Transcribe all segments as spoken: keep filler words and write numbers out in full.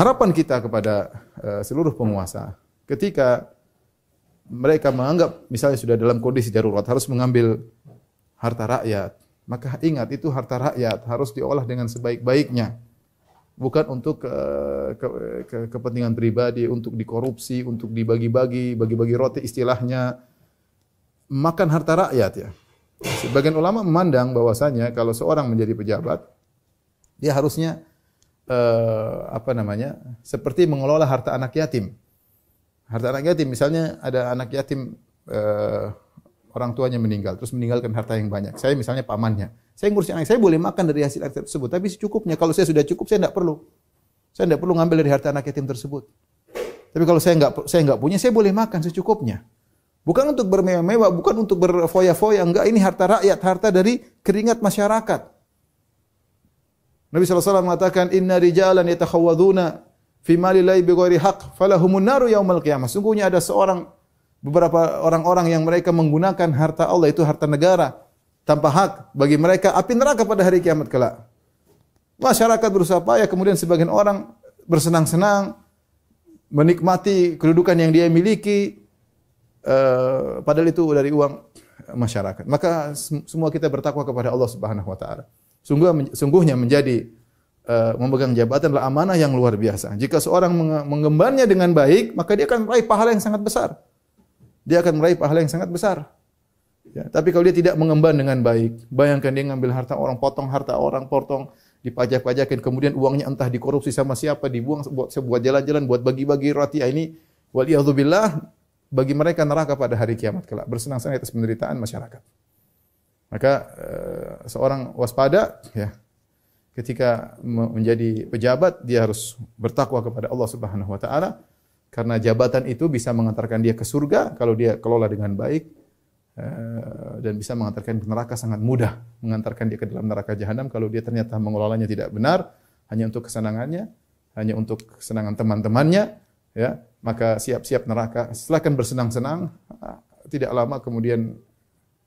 harapan kita kepada uh, seluruh penguasa, ketika mereka menganggap misalnya sudah dalam kondisi darurat harus mengambil harta rakyat, maka ingat itu harta rakyat harus diolah dengan sebaik-baiknya, bukan untuk uh, ke, ke, kepentingan pribadi, untuk dikorupsi, untuk dibagi-bagi, bagi-bagi roti istilahnya, makan harta rakyat ya. Sebagian ulama memandang bahwasanya kalau seorang menjadi pejabat, dia harusnya uh, apa namanya seperti mengelola harta anak yatim. Harta anak yatim, misalnya ada anak yatim eh, orang tuanya meninggal, terus meninggalkan harta yang banyak. Saya misalnya pamannya, saya ngurusin anak, saya boleh makan dari hasil anak tersebut, tapi secukupnya. Kalau saya sudah cukup, saya tidak perlu. Saya tidak perlu ngambil dari harta anak yatim tersebut. Tapi kalau saya nggak saya nggak punya, saya boleh makan secukupnya. Bukan untuk bermewah-mewah, bukan untuk berfoya-foya, enggak. Ini harta rakyat, harta dari keringat masyarakat. Nabi Shallallahu Alaihi Wasallam mengatakan, Inna rijalan yatakhawaduna fi mali la bighairi haqq falahumun naru yaumil qiyamah. Sungguhnya ada seorang beberapa orang-orang yang mereka menggunakan harta Allah, itu harta negara, tanpa hak, bagi mereka api neraka pada hari kiamat kelak. Masyarakat berusaha payah, kemudian sebagian orang bersenang-senang menikmati kedudukan yang dia miliki, eh, padahal itu dari uang masyarakat. Maka semua kita bertakwa kepada Allah Subhanahu wa taala. Sungguhnya menjadi memegang jabatan adalah amanah yang luar biasa. Jika seorang mengembannya dengan baik, maka dia akan meraih pahala yang sangat besar. Dia akan meraih pahala yang sangat besar. Ya, tapi kalau dia tidak mengemban dengan baik, bayangkan dia ngambil harta orang, potong harta orang, potong, dipajak-pajakin, kemudian uangnya entah dikorupsi sama siapa, dibuang buat sebuah jalan-jalan, buat bagi-bagi roti. Ini waliyadzubillah, bagi mereka neraka pada hari kiamat kelak, bersenang-senang atas penderitaan masyarakat. Maka seorang waspada, ya. Ketika menjadi pejabat, dia harus bertakwa kepada Allah Subhanahu wa taala, karena jabatan itu bisa mengantarkan dia ke surga kalau dia kelola dengan baik, dan bisa mengantarkan ke neraka sangat mudah, mengantarkan dia ke dalam neraka jahanam kalau dia ternyata mengelolanya tidak benar, hanya untuk kesenangannya, hanya untuk kesenangan teman-temannya, ya, maka siap-siap neraka. Silakan bersenang-senang, tidak lama kemudian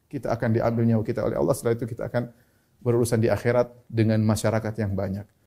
kita akan diambil nyawa kita oleh Allah, setelah itu kita akan berurusan di akhirat dengan masyarakat yang banyak.